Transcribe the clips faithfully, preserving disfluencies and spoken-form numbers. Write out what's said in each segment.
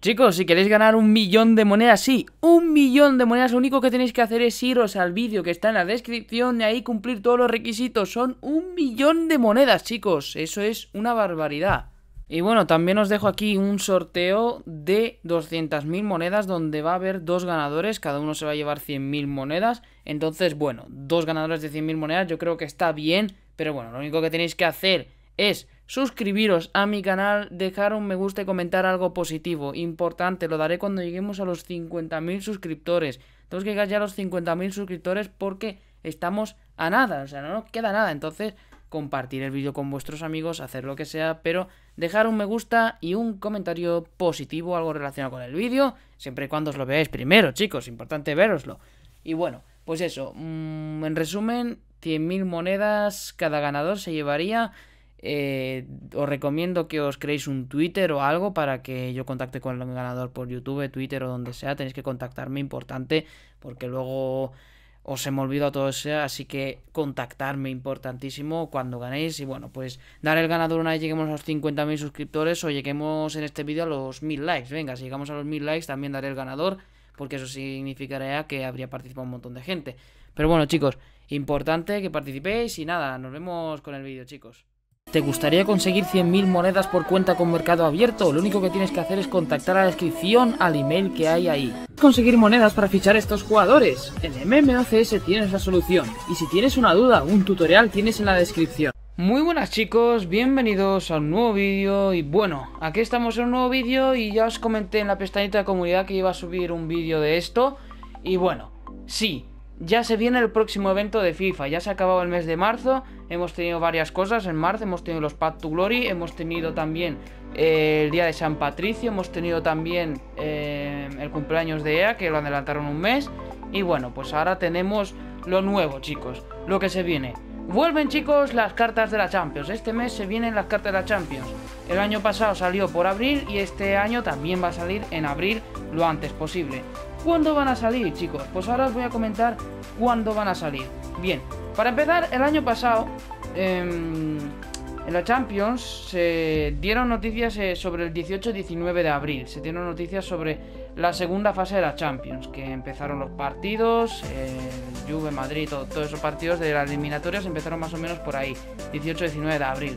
Chicos, si queréis ganar un millón de monedas, sí, un millón de monedas, lo único que tenéis que hacer es iros al vídeo que está en la descripción y ahí cumplir todos los requisitos. Son un millón de monedas, chicos, eso es una barbaridad. Y bueno, también os dejo aquí un sorteo de doscientas mil monedas donde va a haber dos ganadores, cada uno se va a llevar cien mil monedas. Entonces, bueno, dos ganadores de cien mil monedas yo creo que está bien, pero bueno, lo único que tenéis que hacer es suscribiros a mi canal, dejar un me gusta y comentar algo positivo. Importante, lo daré cuando lleguemos a los cincuenta mil suscriptores. Tenemos que llegar ya a los cincuenta mil suscriptores porque estamos a nada, o sea, no nos queda nada. Entonces, compartir el vídeo con vuestros amigos, hacer lo que sea, pero dejar un me gusta y un comentario positivo, algo relacionado con el vídeo, siempre y cuando os lo veáis primero, chicos, importante veroslo. Y bueno, pues eso, mmm, en resumen, cien mil monedas cada ganador se llevaría. Eh, os recomiendo que os creéis un Twitter o algo para que yo contacte con el ganador por YouTube, Twitter o donde sea. Tenéis que contactarme, importante, porque luego os se me olvida todo eso, así que contactarme, importantísimo, cuando ganéis. Y bueno, pues dar el ganador una vez lleguemos a los cincuenta mil suscriptores o lleguemos en este vídeo a los mil likes. Venga, si llegamos a los mil likes también daré el ganador, porque eso significaría que habría participado un montón de gente. Pero bueno, chicos, importante que participéis y nada, nos vemos con el vídeo, chicos. ¿Te gustaría conseguir cien mil monedas por cuenta con mercado abierto? Lo único que tienes que hacer es contactar a la descripción al email que hay ahí. Conseguir monedas para fichar a estos jugadores. En M M O C S tienes la solución. Y si tienes una duda, un tutorial tienes en la descripción. Muy buenas, chicos, bienvenidos a un nuevo vídeo. Y bueno, aquí estamos en un nuevo vídeo y ya os comenté en la pestañita de comunidad que iba a subir un vídeo de esto. Y bueno, sí, ya se viene el próximo evento de FIFA, ya se ha acabado el mes de marzo, hemos tenido varias cosas en marzo, hemos tenido los Path to Glory, hemos tenido también eh, el día de San Patricio, hemos tenido también eh, el cumpleaños de E A, que lo adelantaron un mes, y bueno, pues ahora tenemos lo nuevo, chicos, lo que se viene. Vuelven, chicos, las cartas de la Champions, este mes se vienen las cartas de la Champions. El año pasado salió por abril y este año también va a salir en abril lo antes posible. ¿Cuándo van a salir, chicos? Pues ahora os voy a comentar cuándo van a salir. Bien, para empezar, el año pasado eh, en la Champions se eh, dieron noticias eh, sobre el dieciocho y diecinueve de abril. Se dieron noticias sobre la segunda fase de la Champions, que empezaron los partidos, eh, Juve, Madrid, todo, todos esos partidos de las eliminatorias empezaron más o menos por ahí, dieciocho y diecinueve de abril.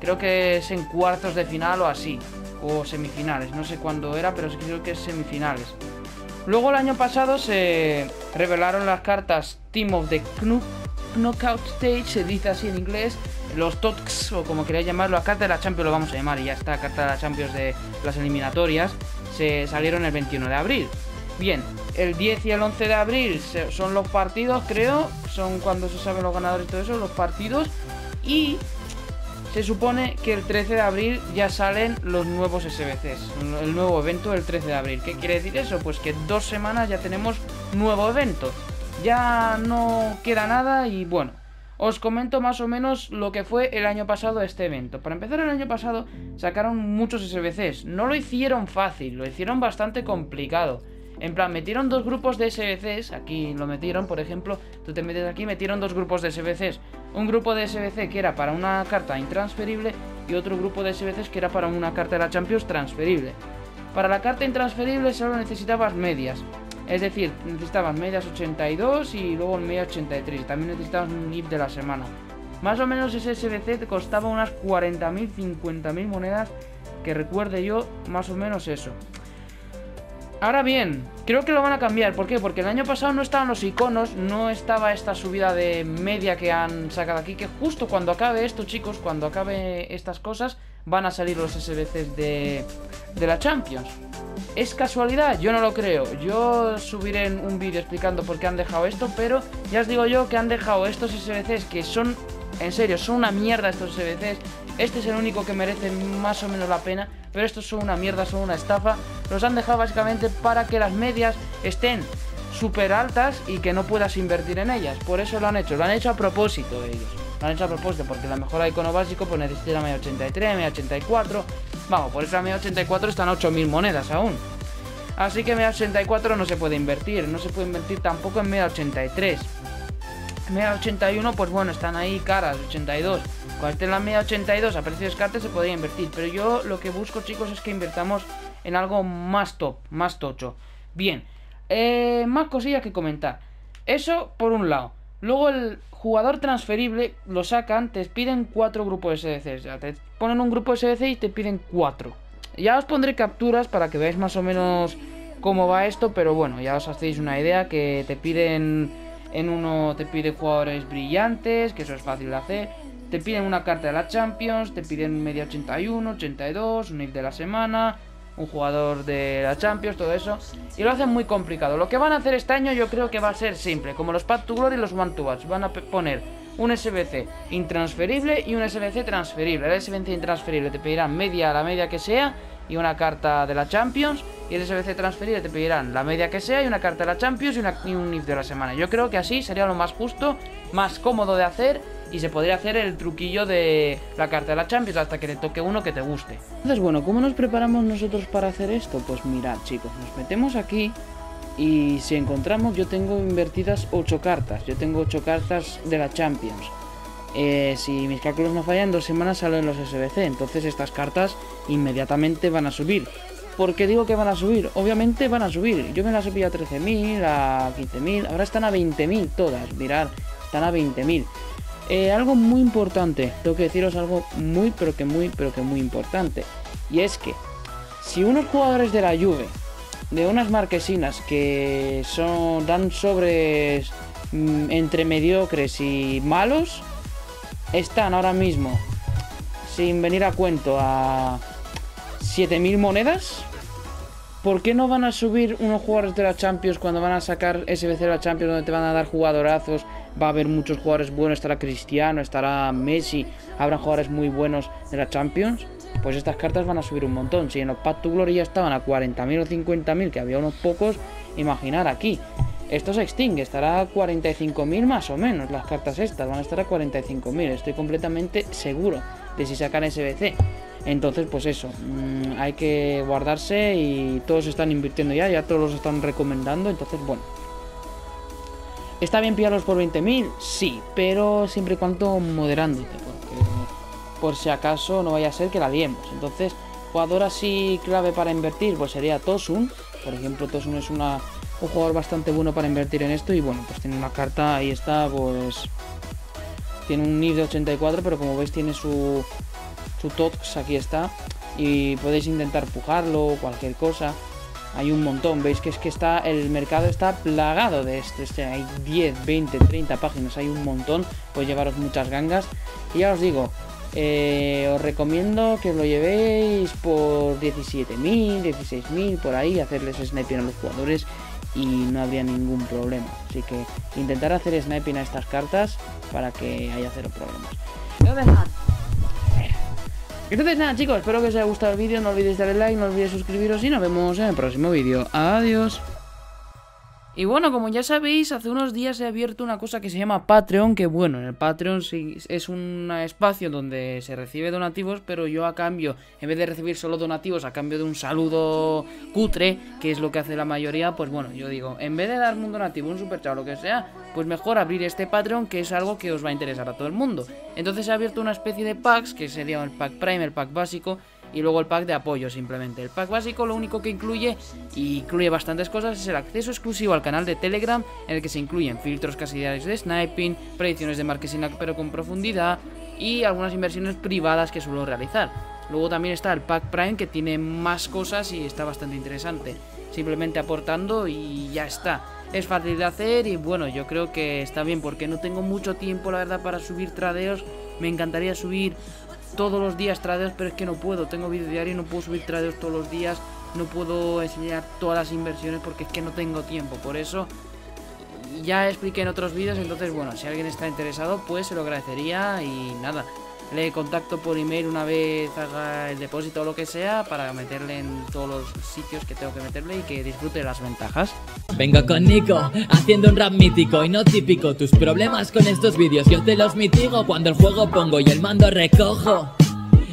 Creo que es en cuartos de final o así, o semifinales, no sé cuándo era, pero creo que es semifinales. Luego el año pasado se revelaron las cartas Team of the Knockout Stage, se dice así en inglés, los T O T Cs o como queráis llamarlo, las cartas de la Champions lo vamos a llamar y ya está, cartas de la Champions de las eliminatorias, se salieron el veintiuno de abril. Bien, el diez y el once de abril son los partidos, creo, son cuando se saben los ganadores y todo eso, los partidos, y se supone que el trece de abril ya salen los nuevos S B Cs, el nuevo evento el trece de abril. ¿Qué quiere decir eso? Pues que dos semanas ya tenemos nuevo evento. Ya no queda nada y bueno, os comento más o menos lo que fue el año pasado este evento. Para empezar, el año pasado sacaron muchos S B Cs, no lo hicieron fácil, lo hicieron bastante complicado. En plan, metieron dos grupos de S B Cs, aquí lo metieron, por ejemplo, tú te metes aquí, metieron dos grupos de S B Cs. Un grupo de S B C que era para una carta intransferible y otro grupo de S B Cs que era para una carta de la Champions transferible. Para la carta intransferible solo necesitabas medias, es decir, necesitabas medias ochenta y dos y luego media ochenta y tres, también necesitabas un I F de la semana. Más o menos ese S B C te costaba unas cuarenta mil, cincuenta mil monedas, que recuerde yo, más o menos eso. Ahora bien, creo que lo van a cambiar, ¿por qué? Porque el año pasado no estaban los iconos, no estaba esta subida de media que han sacado aquí, que justo cuando acabe esto, chicos, cuando acabe estas cosas, van a salir los S B Cs de, de la Champions. ¿Es casualidad? Yo no lo creo, yo subiré un vídeo explicando por qué han dejado esto, pero ya os digo yo que han dejado estos S B Cs que son, en serio, son una mierda estos S B Cs. Este es el único que merece más o menos la pena, pero estos son una mierda, son una estafa. Los han dejado básicamente para que las medias estén súper altas y que no puedas invertir en ellas. Por eso lo han hecho, lo han hecho a propósito ellos. Lo han hecho a propósito porque la mejora de icono básico pues necesita la media ochenta y tres, media ochenta y cuatro. Vamos, por esa media ochenta y cuatro están ocho mil monedas aún. Así que media ochenta y cuatro no se puede invertir, no se puede invertir tampoco en media ochenta y tres. Media ochenta y uno, pues bueno, están ahí caras, ochenta y dos. Cuando esté en la media ochenta y dos a precio de descarte se podría invertir. Pero yo lo que busco, chicos, es que invertamos en algo más top, más tocho. Bien, eh, más cosillas que comentar. Eso por un lado. Luego el jugador transferible lo sacan, te piden cuatro grupos S B C. O sea, te ponen un grupo S B C y te piden cuatro. Ya os pondré capturas para que veáis más o menos cómo va esto, pero bueno, ya os hacéis una idea que te piden... En uno te piden jugadores brillantes, que eso es fácil de hacer. Te piden una carta de la Champions, te piden media ochenta y uno, ochenta y dos, un I F de la semana, un jugador de la Champions, todo eso. Y lo hacen muy complicado. Lo que van a hacer este año yo creo que va a ser simple, como los Path to Glory y los One to Watch. Van a poner un S B C intransferible y un S B C transferible. El S B C intransferible te pedirán media, la media que sea, y una carta de la Champions. Y el S B C transferible te pedirán la media que sea y una carta de la Champions y, una, y un I F de la semana. Yo creo que así sería lo más justo, más cómodo de hacer, y se podría hacer el truquillo de la carta de la Champions hasta que te toque uno que te guste. Entonces bueno, ¿cómo nos preparamos nosotros para hacer esto? Pues mirad chicos, nos metemos aquí y si encontramos, yo tengo invertidas ocho cartas. Yo tengo ocho cartas de la Champions. Eh, si mis cálculos no fallan, dos semanas salen los S B C, entonces estas cartas inmediatamente van a subir. ¿Por qué digo que van a subir? Obviamente van a subir. Yo me las he pillado a trece mil, a quince mil, ahora están a veinte mil todas, mirad, están a veinte mil. Eh, algo muy importante, tengo que deciros algo muy pero que muy pero que muy importante. Y es que si unos jugadores de la Juve, de unas marquesinas que son dan sobres mm, entre mediocres y malos, están ahora mismo, sin venir a cuento, a siete mil monedas. ¿Por qué no van a subir unos jugadores de la Champions cuando van a sacar S B C de la Champions, donde te van a dar jugadorazos? Va a haber muchos jugadores buenos, estará Cristiano, estará Messi, habrán jugadores muy buenos de la Champions. Pues estas cartas van a subir un montón. Si en los Path to Glory ya estaban a cuarenta mil o cincuenta mil, que había unos pocos, imaginar aquí. Esto se extingue, estará a cuarenta y cinco mil más o menos, las cartas estas van a estar a cuarenta y cinco mil, estoy completamente seguro de si sacan S B C. Entonces pues eso, mmm, hay que guardarse y todos están invirtiendo ya, ya todos los están recomendando, entonces bueno. ¿Está bien pillarlos por veinte mil? Sí, pero siempre y cuando moderándote, porque por si acaso no vaya a ser que la liemos. Entonces, jugador así clave para invertir, pues sería Tosun, por ejemplo. Tosun es una... un jugador bastante bueno para invertir en esto y bueno, pues tiene una carta, ahí está, pues tiene un I F de ochenta y cuatro, pero como veis tiene su su tox, aquí está, y podéis intentar pujarlo, cualquier cosa, hay un montón. Veis que es que está, el mercado está plagado de esto, o sea, hay diez, veinte, treinta páginas, hay un montón, pues llevaros muchas gangas. Y ya os digo, eh, os recomiendo que os lo llevéis por diecisiete mil, dieciséis mil, por ahí, hacerles sniping a los jugadores y no habría ningún problema. Así que intentar hacer sniping a estas cartas para que haya cero problemas. Entonces nada, Entonces, nada chicos, espero que os haya gustado el vídeo. No olvidéis darle like, no olvidéis suscribiros y nos vemos en el próximo vídeo. Adiós. Y bueno, como ya sabéis, hace unos días he abierto una cosa que se llama Patreon, que bueno, en el Patreon sí, es un espacio donde se recibe donativos, pero yo a cambio, en vez de recibir solo donativos, a cambio de un saludo cutre, que es lo que hace la mayoría, pues bueno, yo digo, en vez de darme un donativo, un superchat o lo que sea, pues mejor abrir este Patreon, que es algo que os va a interesar a todo el mundo. Entonces he abierto una especie de packs, que sería el pack prime, el pack básico, y luego el pack de apoyo simplemente. El pack básico lo único que incluye, y incluye bastantes cosas, es el acceso exclusivo al canal de Telegram, en el que se incluyen filtros casi diarios de sniping, predicciones de marquesina pero con profundidad, y algunas inversiones privadas que suelo realizar. Luego también está el pack prime, que tiene más cosas y está bastante interesante, simplemente aportando y ya está. Es fácil de hacer y bueno, yo creo que está bien, porque no tengo mucho tiempo la verdad para subir tradeos. Me encantaría subir todos los días tradeos, pero es que no puedo, tengo vídeo diario y no puedo subir tradeos todos los días, no puedo enseñar todas las inversiones porque es que no tengo tiempo. Por eso ya expliqué en otros vídeos, entonces bueno, si alguien está interesado pues se lo agradecería. Y nada, le contacto por email una vez haga el depósito o lo que sea, para meterle en todos los sitios que tengo que meterle y que disfrute las ventajas. Vengo con Nico, haciendo un rap mítico y no típico. Tus problemas con estos vídeos yo te los mitigo, cuando el juego pongo y el mando recojo.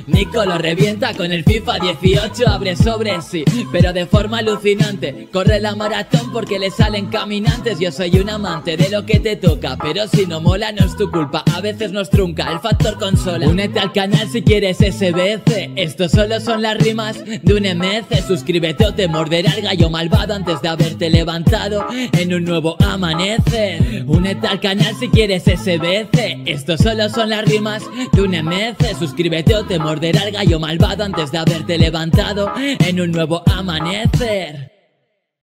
Nico lo revienta con el FIFA dieciocho, abre sobre sí, pero de forma alucinante. Corre la maratón porque le salen caminantes. Yo soy un amante de lo que te toca, pero si no mola no es tu culpa. A veces nos trunca el factor consola. Únete al canal si quieres S B C. Esto solo son las rimas de un M C. Suscríbete o te morderá el gallo malvado antes de haberte levantado en un nuevo amanecer. Únete al canal si quieres S B C. Esto solo son las rimas de un M C. Suscríbete o te morderá el gallo malvado antes de haberte levantado en un nuevo amanecer.